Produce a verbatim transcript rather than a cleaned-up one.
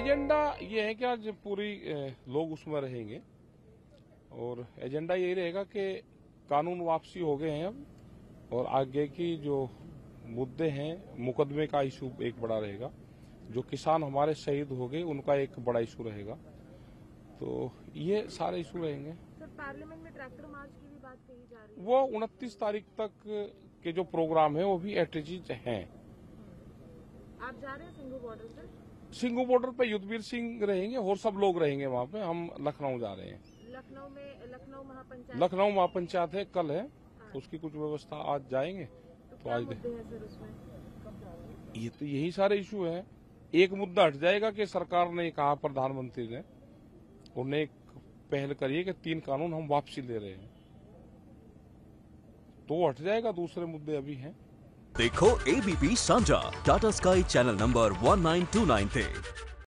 Agenda ये है कि आज पूरी लोग उसमें रहेंगे और एजेंडा यही रहेगा कि कानून वापसी हो गए हैं अब, और आगे की जो मुद्दे हैं, मुकदमे का इशू एक बड़ा रहेगा, जो किसान हमारे शहीद हो गए उनका एक बड़ा इशू रहेगा, तो ये सारे इशू रहेंगे। सर, पार्लियामेंट में ट्रैक्टर मार्च की भी बात कही जा रही है। वो उनतीस तारीख तक के जो प्रोग्राम है वो भी एट्रेजिज हैं। आप जा रहे हैं सिंघू बॉर्डर पर? सिंघू बॉर्डर पे युद्धवीर सिंह रहेंगे और सब लोग रहेंगे वहाँ पे। हम लखनऊ जा रहे हैं। लखनऊ में लखनऊ महापंचायत लखनऊ महापंचायत है, कल है, उसकी कुछ व्यवस्था आज जाएंगे। तो आज ये तो यही सारे इशू है। एक मुद्दा हट जाएगा कि सरकार ने कहा, प्रधानमंत्री ने उन्हें एक पहल करिए कि तीन कानून हम वापसी ले रहे हैं, तो हट जाएगा। दूसरे मुद्दे अभी हैं। देखो एबीपी सांझा टाटा स्काई चैनल नंबर उन्नीस सौ उनतीस पे।